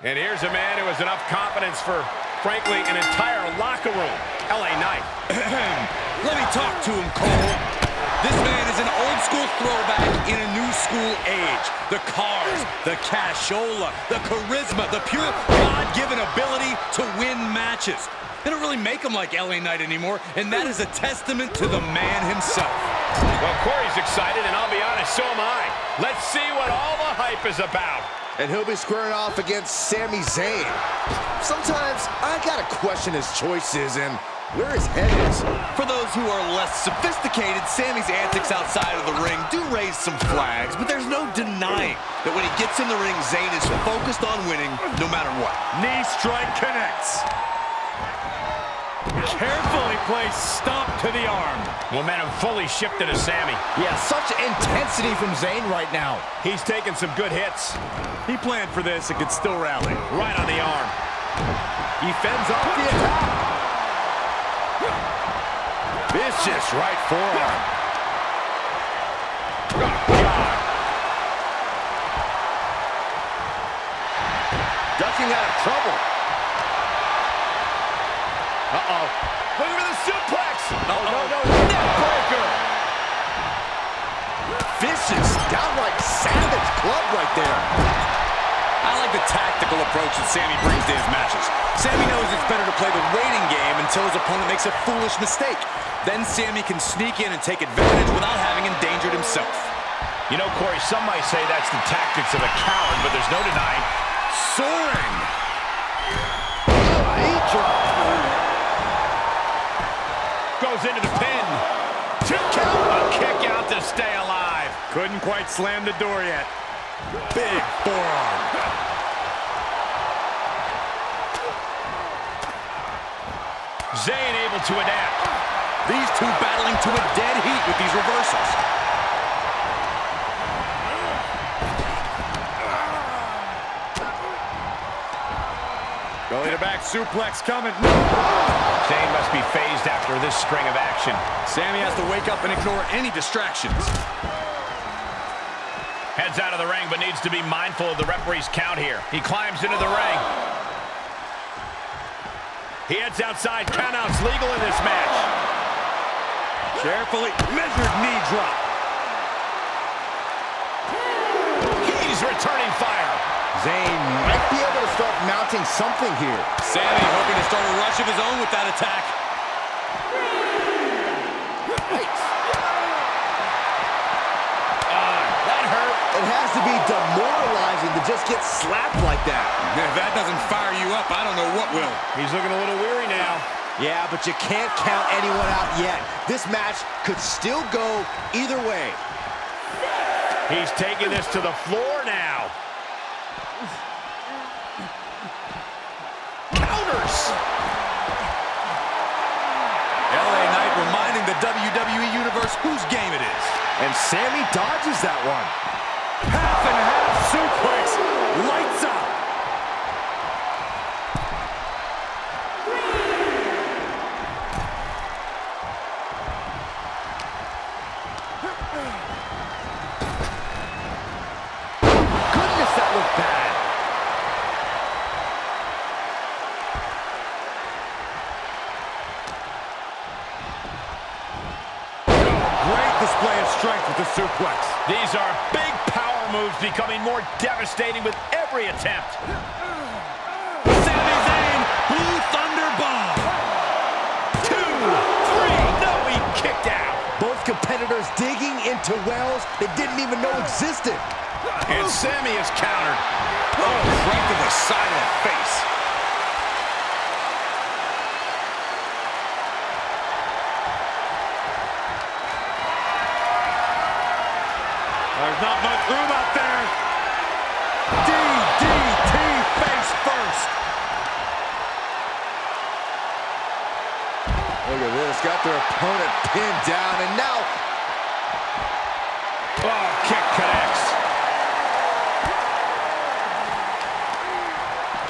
And here's a man who has enough confidence for, frankly, an entire locker room. LA Knight. Let me talk to him, Cole. This man is an old school throwback in a new school age. The cars, the cashola, the charisma, the pure God-given ability to win matches. They don't really make him like LA Knight anymore, and that is a testament to the man himself. Well, Corey's excited, and I'll be honest, so am I. Let's see what all the hype is about. And he'll be squaring off against Sami Zayn. Sometimes I gotta question his choices and where his head is. For those who are less sophisticated, Sami's antics outside of the ring do raise some flags, but there's no denying that when he gets in the ring, Zayn is focused on winning no matter what. Knee strike connects. Carefully placed stomp to the arm. Momentum fully shifted to Sami. Yeah, such intensity from Zayn right now. He's taking some good hits. He planned for this and could still rally. Right on the arm. He fends off the attack. Vicious right forearm. God. Ducking out of trouble. Uh-oh. Look at the suplex. No. Neck breaker. Vicious, downright savage club right there. I like the tactical approach that Sami brings to his matches. Sami knows it's better to play the waiting game until his opponent makes a foolish mistake. Then Sami can sneak in and take advantage without having endangered himself. You know, Corey, some might say that's the tactics of a coward, but there's no denying. Soaring. Goes into the pin. Two count. A kick out to stay alive. Couldn't quite slam the door yet. Big forearm. Zayn able to adapt. These two battling to a dead heat with these reversals. Belly to back suplex coming. Zayn must be phased after this string of action. Sami has to wake up and ignore any distractions. Heads out of the ring, but needs to be mindful of the referee's count here. He climbs into the ring. He heads outside. Countouts legal in this match. Carefully measured knee drop. He's returning fire. Zayn might be able to start mounting something here. Sami hoping to start a rush of his own with that attack. That hurt. It has to be demoralizing to just get slapped like that. If that doesn't fire you up, I don't know what will. He's looking a little weary now. Yeah, but you can't count anyone out yet. This match could still go either way. He's taking this to the floor now. Counters! LA Knight reminding the WWE Universe whose game it is. And Sami dodges that one. Half and half suplex. Lights up. Goodness, that looked bad. Display of strength with the suplex. These are big power moves becoming more devastating with every attempt. Sami Zayn, Blue Thunder Bomb. 2, 3, no, he kicked out. Both competitors digging into wells they didn't even know existed. And Sami is countered. Oh, right to the side of the face. There's not much room out there. DDT face first. Look at this. Got their opponent pinned down, and now... Oh, kick connects.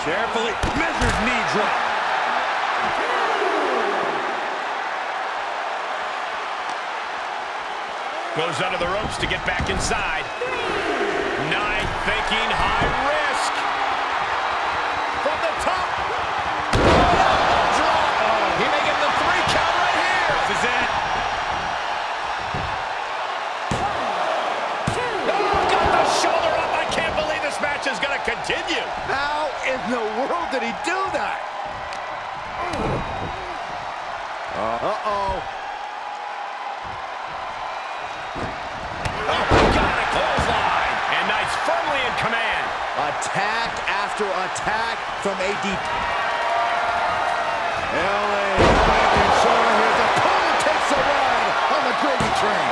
Carefully measured knee drop. Goes under the ropes to get back inside. Knight thinking high risk. really in command. Attack after attack from AD. LA back and shoulder here. The corner takes a ride on the gravy train.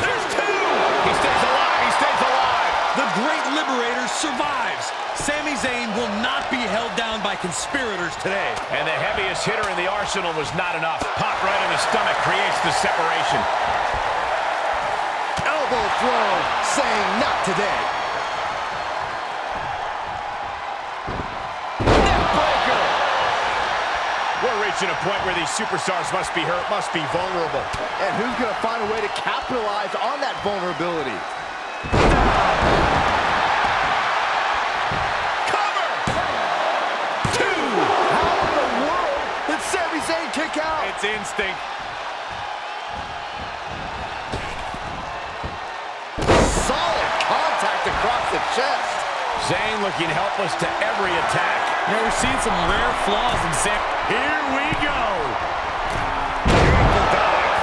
There's two. He stays alive. He stays alive. The Great Liberator survives. Sami Zayn will not be held down by conspirators today. And the heaviest hitter in the arsenal was not enough. Pop right in the stomach creates the separation. Elbow throw, saying not today. Neckbreaker. We're reaching a point where these superstars must be hurt, must be vulnerable. And who's going to find a way to capitalize on that vulnerability? Kick out. It's instinct. Solid contact across the chest. Zayn looking helpless to every attack. You know, we've seen some rare flaws in Zayn. Here we go. Beautiful dive.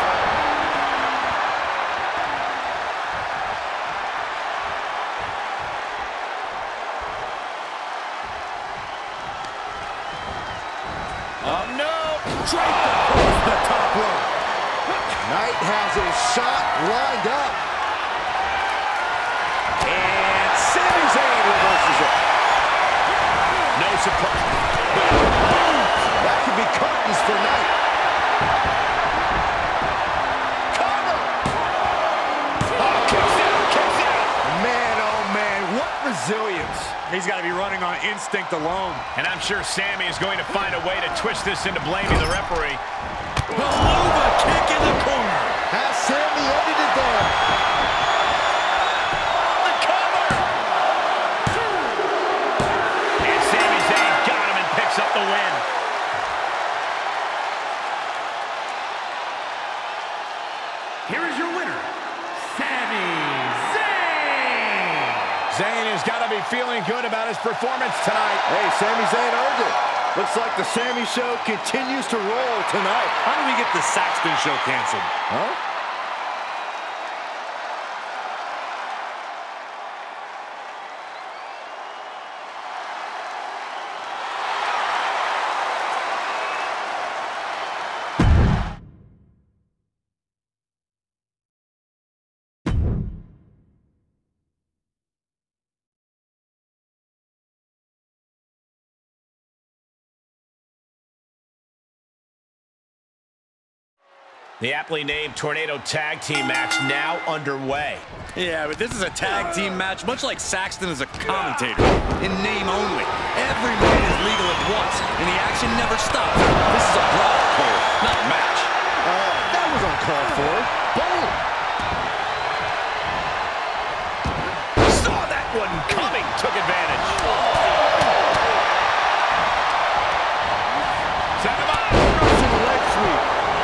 Oh, no. Straight across the top rope. Knight has his shot lined up. And Sami Zayn reverses it. No surprise. That could be curtains for Knight. Cover. Oh, kicks out, kicks out. Man, oh man, what resilience. He's got to be running on instinct alone. And I'm sure Sami is going to find a way to twist this into blaming the referee. Beluga kick in the corner. Has Sami ended it there? On the cover! And Sami Zayn got him and picks up the win. Here is your winner, Sami. Zayn has got to be feeling good about his performance tonight. Hey, Sami Zayn earned it. Looks like the Sami Show continues to roll tonight. How do we get the Saxton Show canceled? Huh? The aptly named Tornado Tag Team Match now underway. Yeah, but this is a tag team match, much like Saxton is a commentator. In name only. Every man is legal at once, and the action never stops. This is a brawl, Cole, not a match. That was uncalled for. Boom! Saw that one coming, took advantage.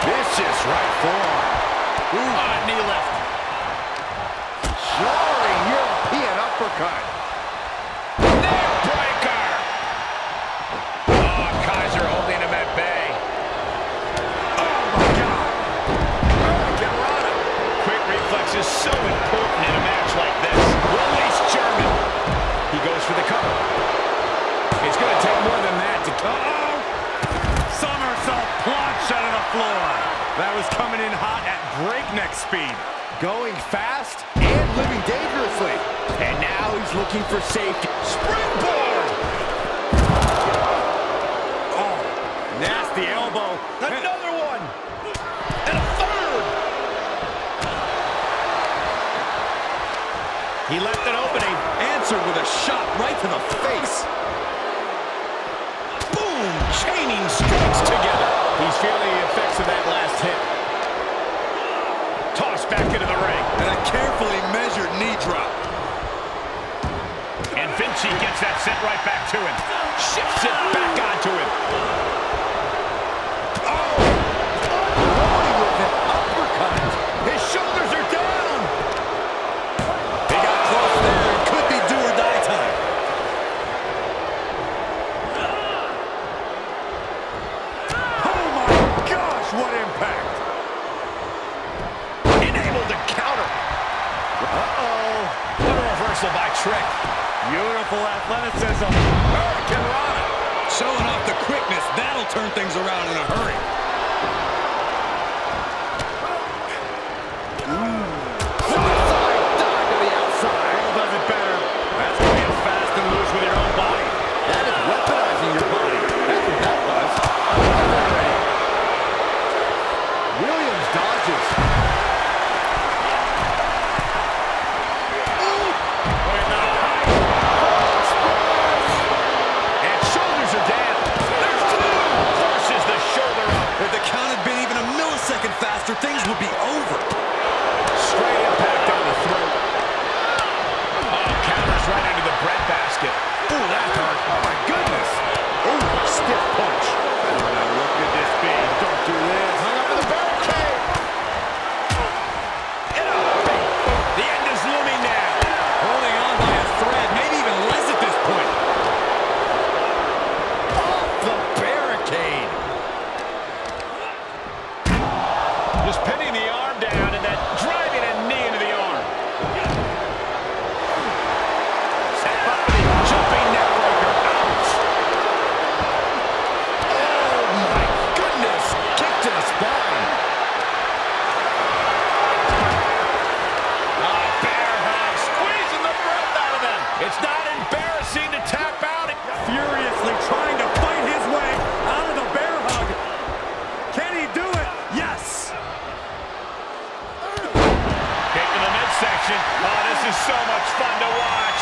Vicious right forearm. Ooh, knee left. Jarring European uppercut. Neck breaker. Oh, Kaiser holding him at bay. Oh, my God. Hurricanrana. Quick reflex is so important in a match like this. Release German. He goes for the cover. It's going to take more than that to come. Uh-oh. Somersault plunged out of the floor. That was coming in hot at breakneck speed. Going fast and living dangerously. And now he's looking for safety. Springboard! Oh, nasty elbow. Another one! And a third! He left an opening. Answered with a shot right to the face. Chaining strikes together. He's feeling the effects of that last hit. Tossed back into the ring. And a carefully measured knee drop. And Vinci gets that sent right back to him. Shifts it back onto him. Oh! Rolling with an uppercut. His shoulders are down. He got close there. It could be do or die time. What impact? Enabled to counter. Uh-oh. What a reversal by Trick. Beautiful athleticism. Hurricane Rana showing off the quickness. That'll turn things around in a hurry. From the side, dive to the outside. All does it better. That's playing fast and loose with your own body. That is weaponizing your body. That's what that was. Williams dodges. Faster, things would be over. Straight impact on the throat. Oh, counters right into the breadbasket. Ooh, that hurt. Oh, my goodness. Ooh, stiff punch. Now, what could this be? Don't do this. Hung up in the barricade. And a big boot. The end is looming now. Holding on by a thread, maybe even less at this point. Off the barricade. Pinning the arm down and that driving a knee into the arm. Set by the jumping neck breaker. Ouch. Oh my goodness. Kick to the spine. Oh, bear hug squeezing the breath out of them. It's not embarrassing to tap out. Furiously trying to fight his way out of the bear hug. Can he do it? Yes. Section. Oh, this is so much fun to watch.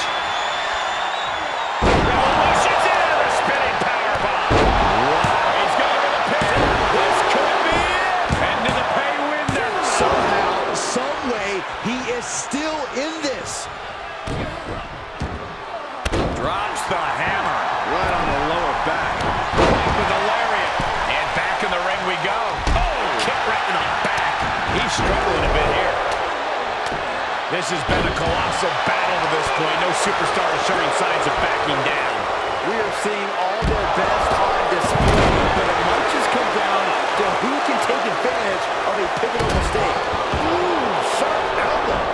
Revolution's in with a spinning powerbomb. Wow. He's going for the pin. This could be it. And to the pay window. Somehow, someway, he is still in this. Drops the hammer. Right on the lower back. Back with the lariat. And back in the ring we go. Oh, kick right in the back. He's struggling a bit here. This has been a colossal battle to this point. No superstar is showing signs of backing down. We are seeing all their best on display, but it might just come down to who can take advantage of a pivotal mistake. Ooh, sharp elbow.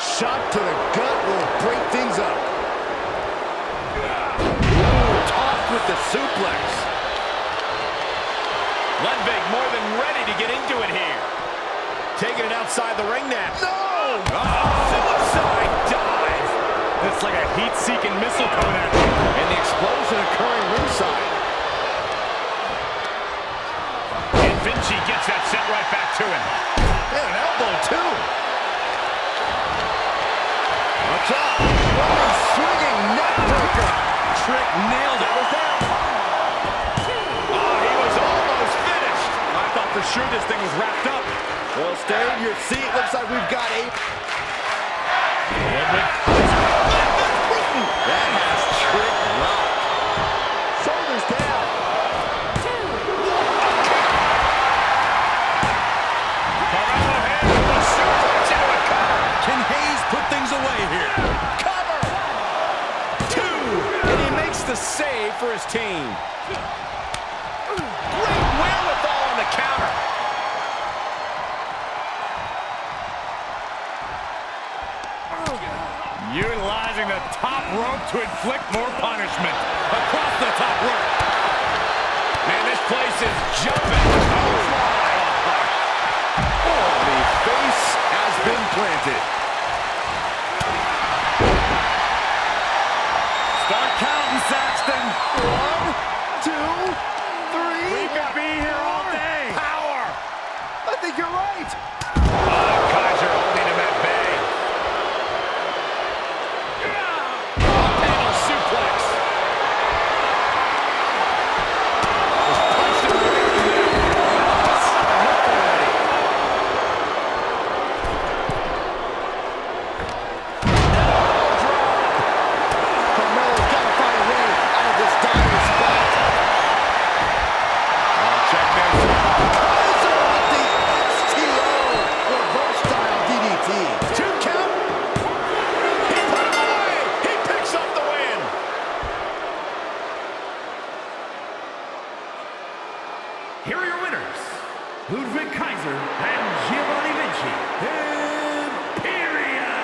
Shot to the gut will break things up. Ooh, tossed with the suplex. Lundvik more than ready to get into it here. Taking it outside the ring now. No! Oh, suicide dive. That's like a heat-seeking missile coming at him. And the explosion occurring ringside. And Vinci gets that sent right back to him. And an elbow, too. What's up? Oh, swinging neck breaker. Trick nailed it. Was that? For sure this thing was wrapped up. Well, stay in your seat. Looks like we've got eight. That has trick lock. Shoulders down. Tornado hits with a suplex into a cover. Can Hayes put things away here? Cover! Two! And he makes the save for his team. Great wherewithal. The counter. Utilizing the top rope to inflict more punishment. Across the top rope. Man, this place is jumping. Oh, my. Oh, the face has been planted. Start counting, Saxton. 1, 2, 3. We could be here all day. I think you're right. Oh, Kaiser holding him at bay. Yeah. Oh, panel suplex. Just punched him right in the neck. Carmelo's got to find a way out of this dying spot. Oh, check this out. Here are your winners. Ludwig Kaiser and Giovanni Vinci. Imperium!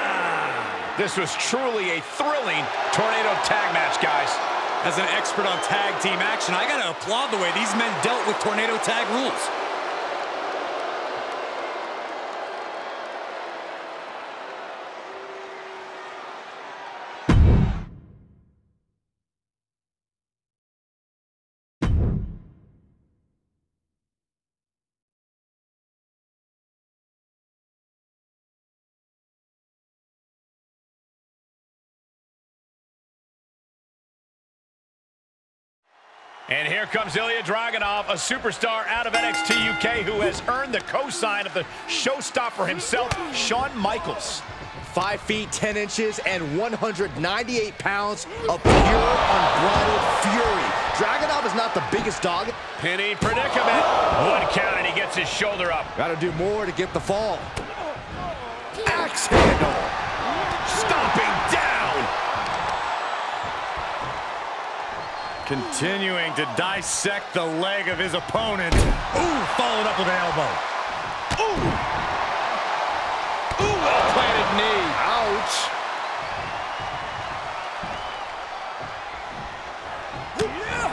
This was truly a thrilling Tornado Tag Match, guys. As an expert on tag team action, I gotta applaud the way these men dealt with Tornado Tag rules. And here comes Ilya Dragunov, a superstar out of NXT UK who has earned the co-sign of the showstopper himself, Shawn Michaels. 5 feet 10 inches and 198 pounds of pure, unbridled fury. Dragunov is not the biggest dog. Penny predicament. One count and he gets his shoulder up. Gotta do more to get the fall. Axe handle. Stomping down. Continuing to dissect the leg of his opponent. Ooh, followed up with an elbow. Ooh. Ooh, well-planted knee. Ouch. Yeah.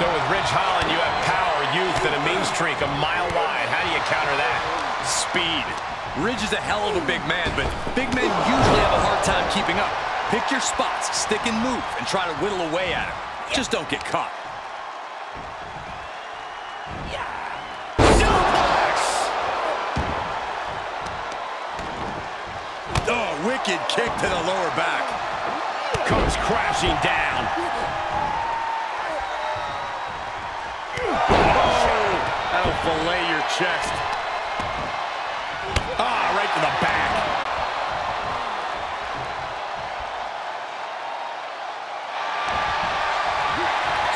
So with Ridge Holland, you have power, youth, and a mean streak a mile wide. How do you counter that? Speed. Ridge is a hell of a big man, but big men usually have a hard time keeping up. Pick your spots, stick and move, and try to whittle away at him. Just don't get caught. Yeah. Oh, wicked kick to the lower back. Comes crashing down. Oh, that'll fillet your chest. Ah, right to the back.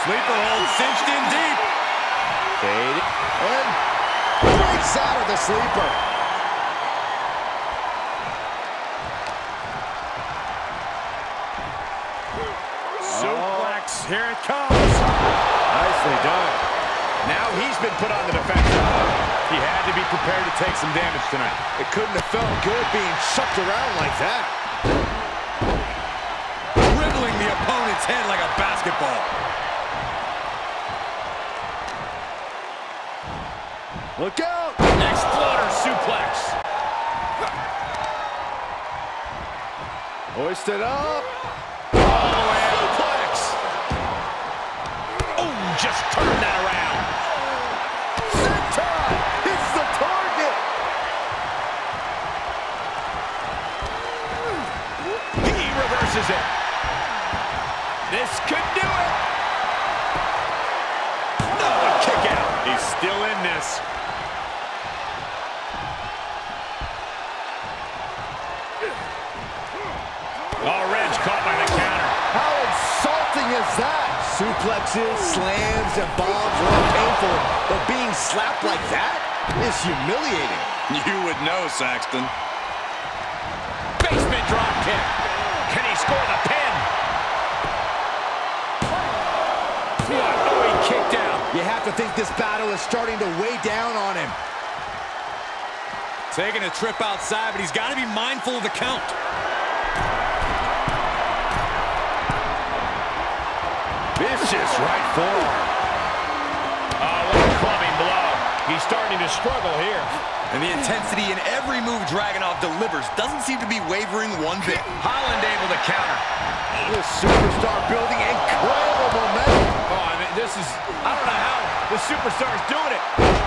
Sleeper hold, cinched in deep. Fade. And breaks out of the sleeper. Suplex, here it comes. Nicely done. Now he's been put on the defensive. He had to be prepared to take some damage tonight. It couldn't have felt good being chucked around like that. Riddling the opponent's head like a basketball. Look out! Exploder suplex. Hoist it up. Oh, and suplex. Oh, just turned that around. Senton hits the target. He reverses it. This could do it. No, a kick out. He's still in this. Is that? Suplexes, slams, and bombs are all painful, but being slapped like that is humiliating. You would know, Saxton. Basement drop kick. Can he score the pin? What? Oh, he kicked out. You have to think this battle is starting to weigh down on him. Taking a trip outside, but he's got to be mindful of the count. Vicious right forward. Oh, what a clubbing blow. He's starting to struggle here. And the intensity in every move Dragunov delivers doesn't seem to be wavering one bit. Holland able to counter. This superstar building incredible momentum. Oh, I mean, this is, I don't know how the superstar's doing it.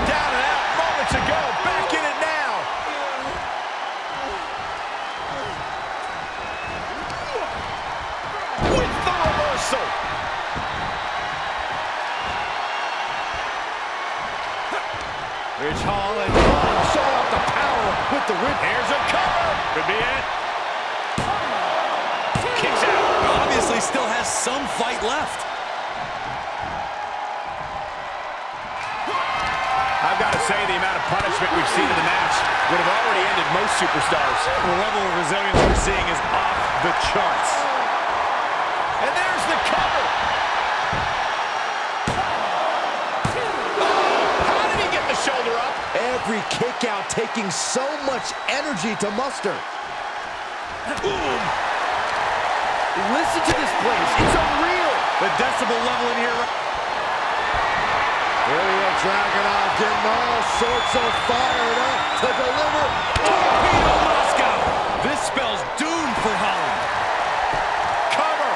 Down and out moments ago. Back in it now. With the reversal. Ridge Holland show off the power with the whip. Here's a cover. Could be it. Kicks out. Obviously still has some fight left. I've got to say, the amount of punishment we've seen in the match would have already ended most superstars. The level of resilience we're seeing is off the charts. And there's the cover. every kick out taking so much energy to muster. Boom. Listen to this place. It's unreal. The decibel level in here. Ilya Dragunov getting all sorts of fired up to deliver. Tornado Moscow. This spells doom for Holland. Cover.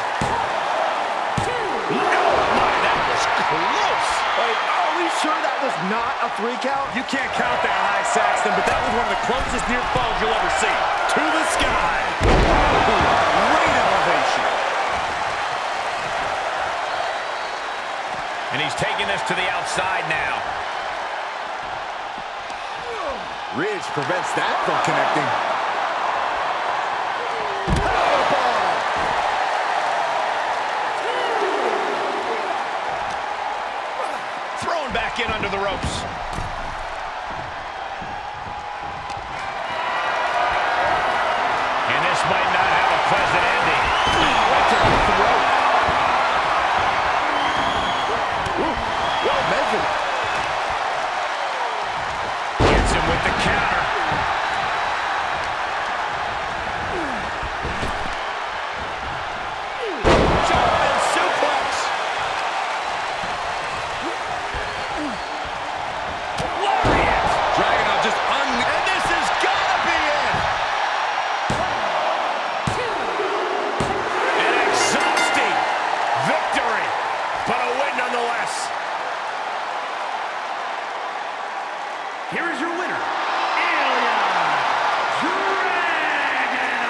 Oh my, that was close. Like, are we sure that was not a three count? You can't count that high, Saxton, but that was one of the closest near falls you'll ever see. To the sky. Great elevation. And he's taking this to the outside now. Ridge prevents that from connecting. Powerball. Thrown back in under the ropes. And this might not have a pleasant ending. Right to the throat. Well measured. Gets him with the counter. German suplex. Lariat. Dragunov just and this has got to be it. An exhausting victory, but a win nonetheless. Here is your winner, Ilya Dragunov.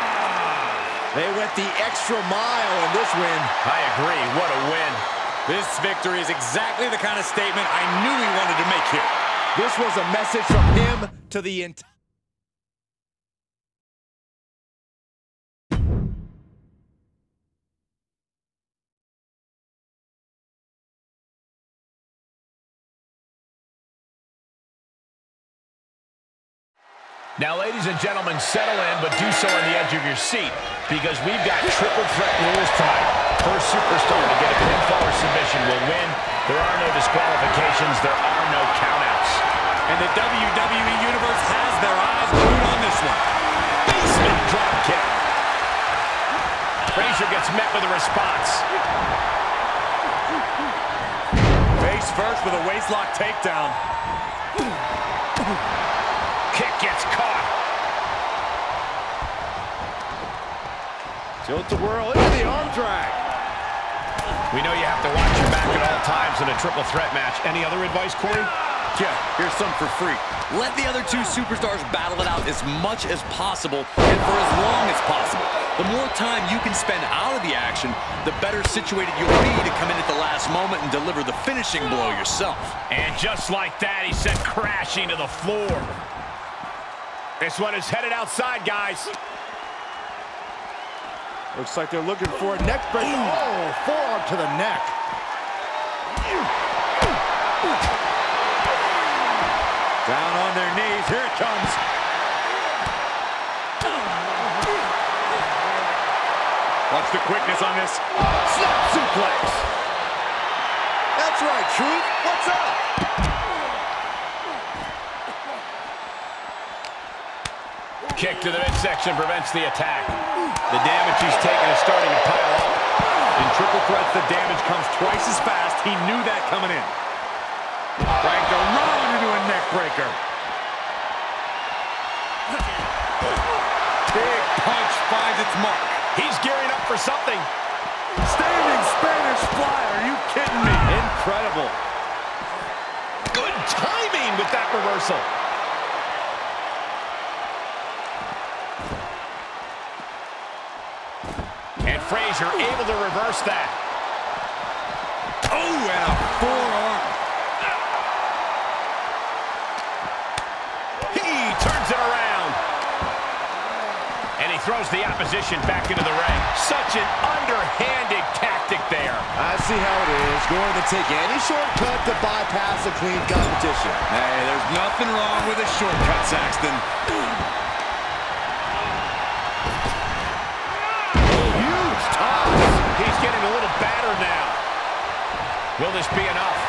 They went the extra mile in this win. I agree, what a win. This victory is exactly the kind of statement I knew he wanted to make here. This was a message from him to the entire... Now, ladies and gentlemen, settle in, but do so on the edge of your seat, because we've got triple threat rules tonight. First superstar to get a pinfall or submission will win. There are no disqualifications. There are no countouts. And the WWE Universe has their eyes glued on this one. Basement drop kick. Frazer gets met with a response. Face first with a waistlock takedown. Kick gets caught. Tilt the whirl into the arm drag. We know you have to watch your back at all times in a triple threat match. Any other advice, Corey? Yeah, here's some for free. Let the other two superstars battle it out as much as possible and for as long as possible. The more time you can spend out of the action, the better situated you'll be to come in at the last moment and deliver the finishing blow yourself. And just like that, he sent crashing to the floor. This one is headed outside, guys. Looks like they're looking for a neck break. Oh, forearm to the neck. Down on their knees. Here it comes. Watch the quickness on this. Snap suplex. That's right, Truth. What's up? Kick to the midsection prevents the attack. The damage he's taken is starting to pile up. In triple threats, the damage comes twice as fast. He knew that coming in. Right around into a neck breaker. Big punch finds its mark. He's gearing up for something. Standing Spanish fly, are you kidding me? Incredible. Good timing with that reversal. Frazer able to reverse that. Oh, and a forearm. He turns it around. And he throws the opposition back into the ring. Such an underhanded tactic there. I see how it is. Going to take any shortcut to bypass a clean competition. Hey, there's nothing wrong with a shortcut, Saxton. He's getting a little battered now. Will this be enough?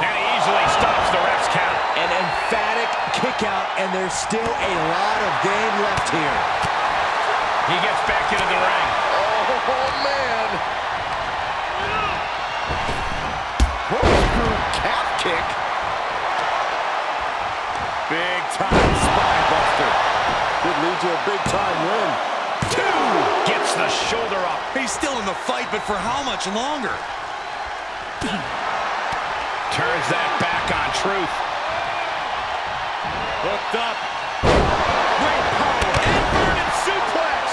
And he easily stops the ref's count. An emphatic kick out, and there's still a lot of game left here. He gets back into the ring. Oh, man. Corkscrew calf kick. Big time spine buster. Could lead to a big time win. Two. Gets the shoulder up. He's still in the fight, but for how much longer? Turns that back on Truth. Hooked up. Great power. Inverted suplex.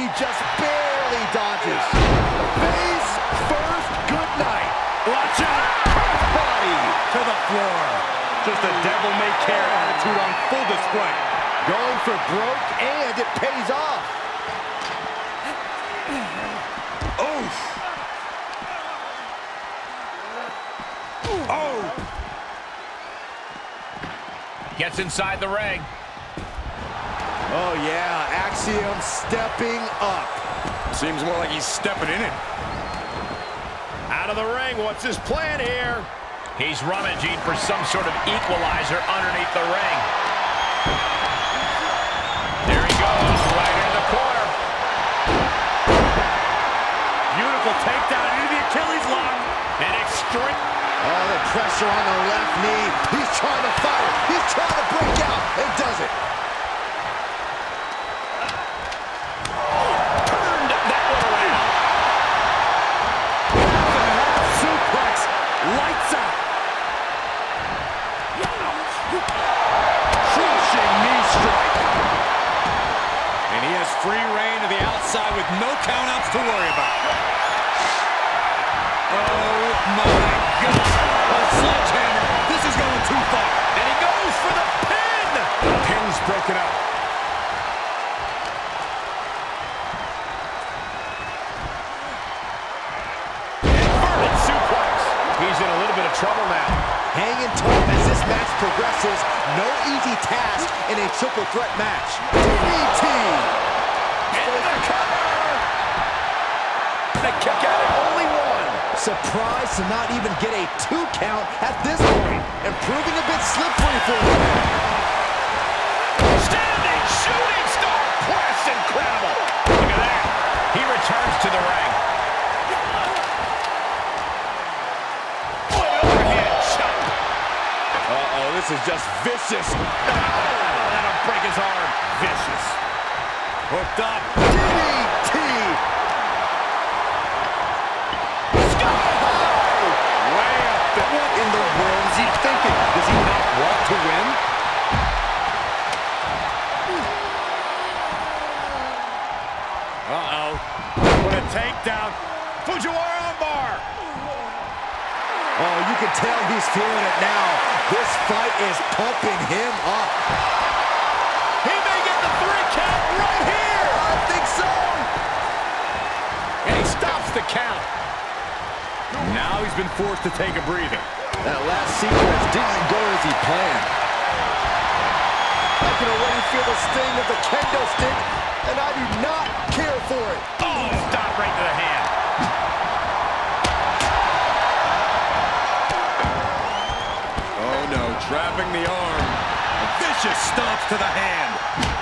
He just barely dodges. Face first. Good night. Watch out. Cross body to the floor. Just a devil-may-care attitude on full display. Going for broke, and it pays off. Oof. Oh! Gets inside the ring. Oh, yeah. Axiom stepping up. Seems more like he's stepping in it. Out of the ring. What's his plan here? He's rummaging for some sort of equalizer underneath the ring. There he goes, right into the corner. Beautiful takedown into the Achilles lock. And extreme. Oh, the pressure on the left knee. He's trying to fire. He's trying to break out. And does it. Turned that one around. Half suplex. Lights out. Crushing knee strike. And he has free reign to the outside with no countouts to worry about. Oh, my. A sledgehammer. This is going too far. And he goes for the pin. The pin's broken up. Inverted suplex. He's in a little bit of trouble now. Hanging tough as this match progresses. No easy task in a triple threat match. DDT. Into the cover. The kick out at only one. Surprised to not even get a 2 count at this point, and proving a bit slippery for him. Standing shooting star press, incredible. Look at that. He returns to the ring. Overhead shot. Uh-oh, this is just vicious. Oh, that'll break his arm. Vicious. Hooked up. DDT. What in the world is he thinking? Does he not want to win? Uh-oh. What a takedown. Fujiwara armbar. Oh, you can tell he's feeling it now. This fight is pumping him up. He may get the 3 count right here. I don't think so. And he stops the count. Now he's been forced to take a breather. That last sequence didn't go as he planned. I can already feel the sting of the kendo stick, and I do not care for it. Oh, stop right to the hand. Oh, no, trapping the arm. A vicious stomp to the hand.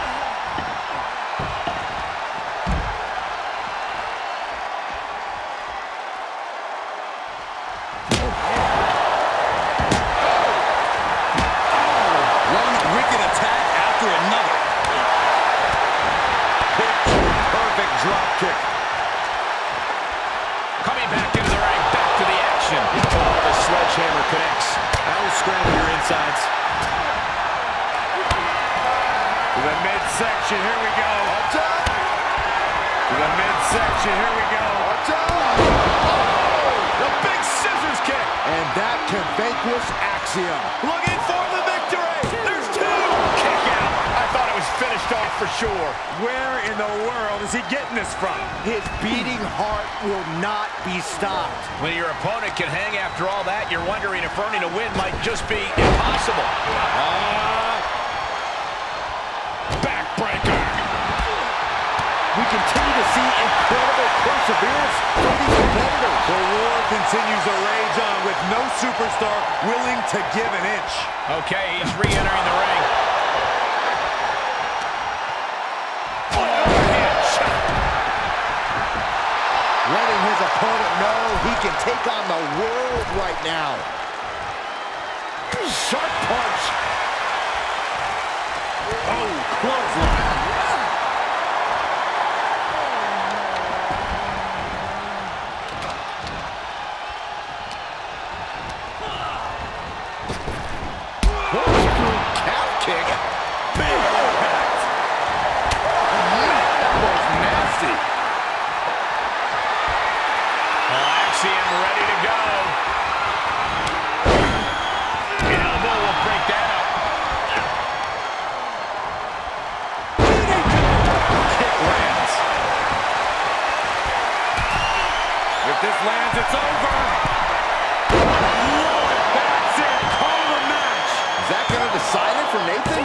Looking for the victory. There's 2. Kick out. I thought it was finished off for sure. Where in the world is he getting this from? His beating heart will not be stopped. When your opponent can hang after all that, you're wondering if earning a win might just be impossible. Backbreaker. We continue to see incredible perseverance from these competitors. The war continues to rage on with no superstar willing to give an inch. Okay, he's re-entering the ring. Overhand shot. Letting his opponent know he can take on the world right now. Sharp punch. Oh, clothesline. Lands, it's over. Oh, that's it. Call the match. Is that going to decide it for Nathan?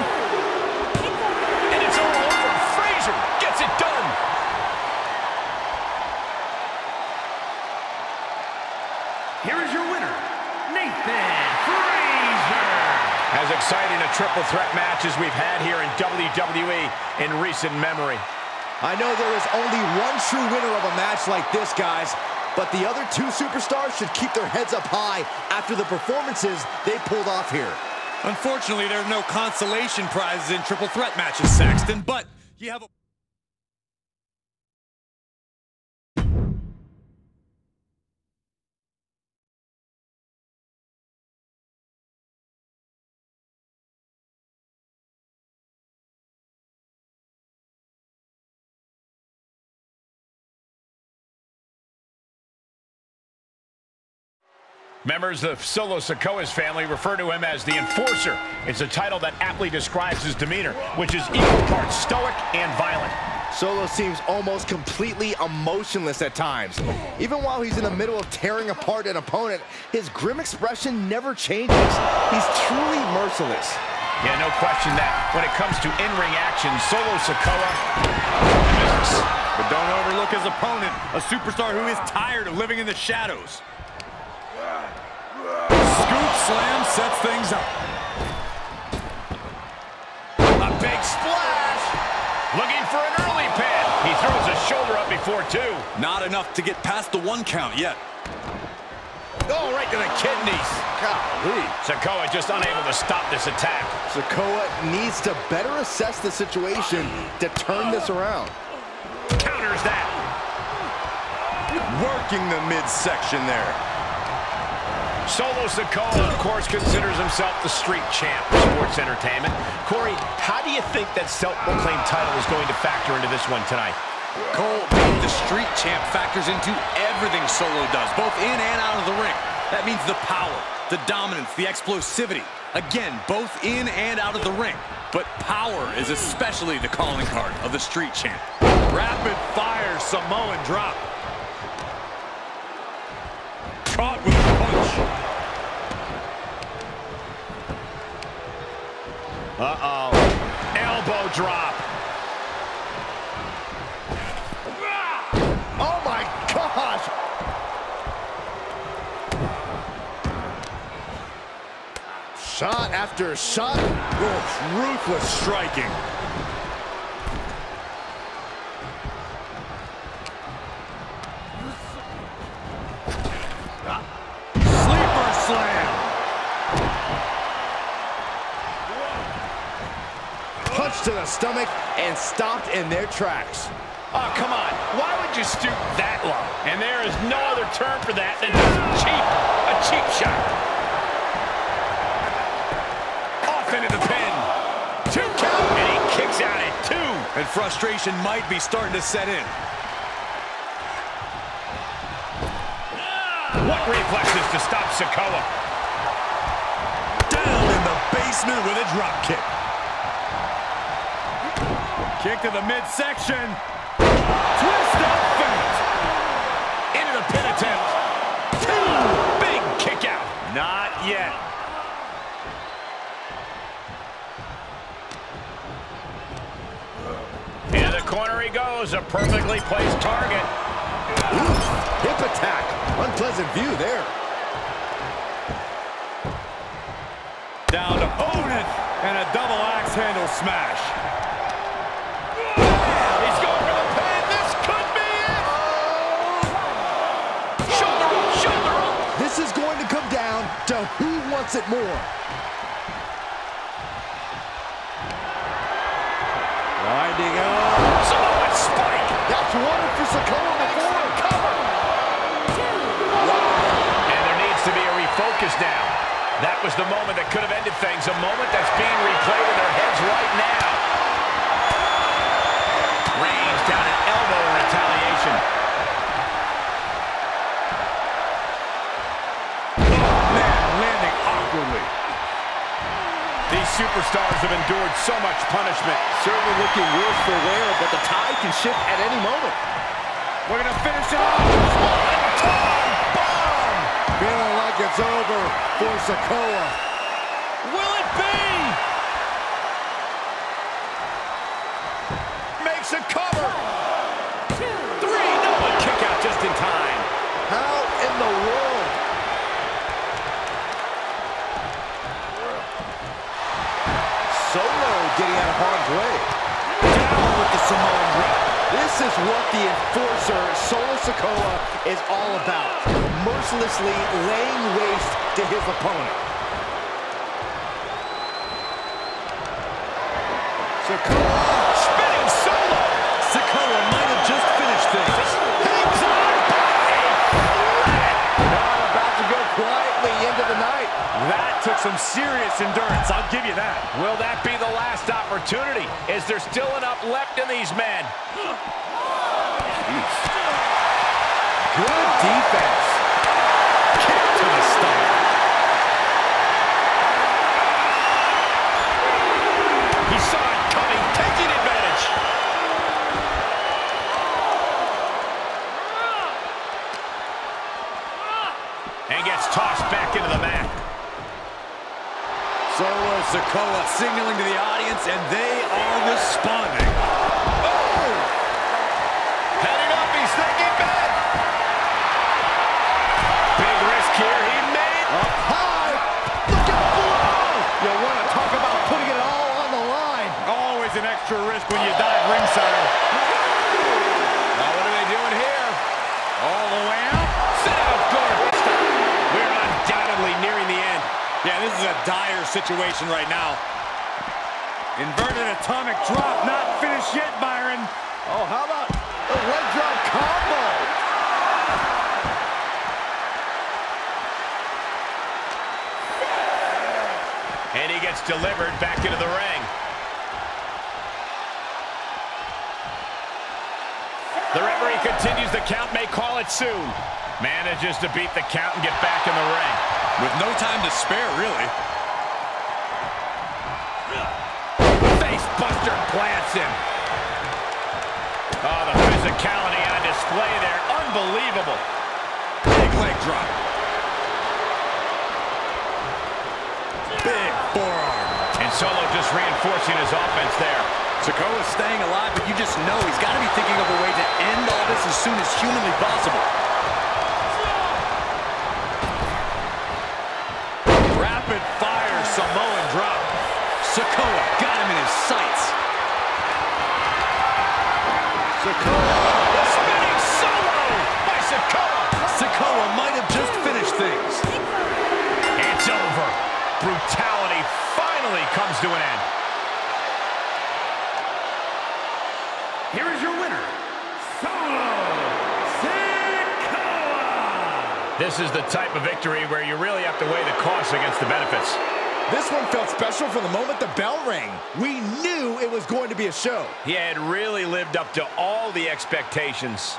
And it's all over. Frazer gets it done. Here is your winner, Nathan Frazer. As exciting a triple threat match as we've had here in WWE in recent memory. I know there is only one true winner of a match like this, guys. But the other two superstars should keep their heads up high after the performances they pulled off here. Unfortunately, there are no consolation prizes in triple threat matches, Saxton, but you have a... Members of Solo Sikoa's family refer to him as the Enforcer. It's a title that aptly describes his demeanor, which is equal parts stoic and violent. Solo seems almost completely emotionless at times. Even while he's in the middle of tearing apart an opponent, his grim expression never changes. He's truly merciless. Yeah, no question that. When it comes to in-ring action, Solo Sikoa business. But don't overlook his opponent, a superstar who is tired of living in the shadows. Scoop slam sets things up. A big splash. Looking for an early pin. He throws his shoulder up before two. Not enough to get past the one count yet. Oh, right to the kidneys. Golly. Sikoa just unable to stop this attack. Sikoa needs to better assess the situation to turn this around. Counters that. Working the midsection there. Solo Sikoa, of course, considers himself the street champ of sports entertainment. Corey, how do you think that self-proclaimed title is going to factor into this one tonight? Cole, being the street champ factors into everything Solo does, both in and out of the ring. That means the power, the dominance, the explosivity. Again, both in and out of the ring. But power is especially the calling card of the street champ. Rapid fire Samoan drop. Caught with a punch. Uh-oh. Elbow drop. Oh, my gosh. Shot after shot. Ruthless striking. To the stomach and stopped in their tracks. Oh, come on. Why would you stoop that low? And there is no other term for that than cheap. A cheap shot. Off into the pin. Two count. And he kicks out at two. And frustration might be starting to set in. What reflexes to stop Sikoa? Down in the basement with a drop kick. Kick to the midsection. Twist up feint. Into the pin attempt. Two. Big kick out. Not yet. Into the corner he goes. is a perfectly placed target. Ooh, hip attack. Unpleasant view there. Down to Odin and a double axe handle smash. This is going to come down to who wants it more. Winding up. Samoa spike. That's one for Sikoa before a cover. And there needs to be a refocus now. That was the moment that could have ended things. A moment that's being replayed in their heads right now. Reigns down an elbow in retaliation. These superstars have endured so much punishment. Certainly looking worse for wear, but the tide can shift at any moment. We're going to finish it off. One-time bomb! Feeling like it's over for Sikoa. Will it be? Makes a cover. One, two, three. No, a kick out just in time. How in the world? Solo getting out of harm's way. Down with the Samoan drop. This is what the enforcer, Solo Sikoa, is all about. Mercilessly laying waste to his opponent. Sikoa spinning Solo. Sikoa might have just finished things. Hangs on by a not about to go quietly into the night. That took some serious endurance, I'll give you that. Will that be the last opportunity? Is there still enough left in these men? Jeez. Good defense. Kick to the stomach. He saw it coming, taking advantage. And gets tossed back into the mat. Solo Sikoa signaling to the audience, and they are responding. Oh! Headed up, he's thinking back. Big risk here, he made up high. Look at blow! You want to talk about putting it all on the line. Always an extra risk when you dive ringside. Now what are they doing here? All the way out. Sit out, Gordon. We're undoubtedly nearing the end. Yeah, this is a dire situation right now. Inverted atomic drop, not finished yet, Byron. Oh, how about a leg drop combo? And he gets delivered back into the ring. The referee continues the count, may call it soon. Manages to beat the count and get back in the ring. With no time to spare, really. Facebuster plants him. Oh, the physicality on display there. Unbelievable. Big leg drop. Big forearm. And Solo just reinforcing his offense there. Sikoa's staying alive, but you just know he's got to be thinking of a way to end all this as soon as humanly possible. Fire Samoan drop. Sikoa got him in his sights. Sikoa. The spinning solo by Sikoa. Sikoa might have just finished things. It's over. Brutality finally comes to an end. Here is your winner, Solo. This is the type of victory where you really have to weigh the costs against the benefits. This one felt special from the moment the bell rang. We knew it was going to be a show. Yeah, it really lived up to all the expectations.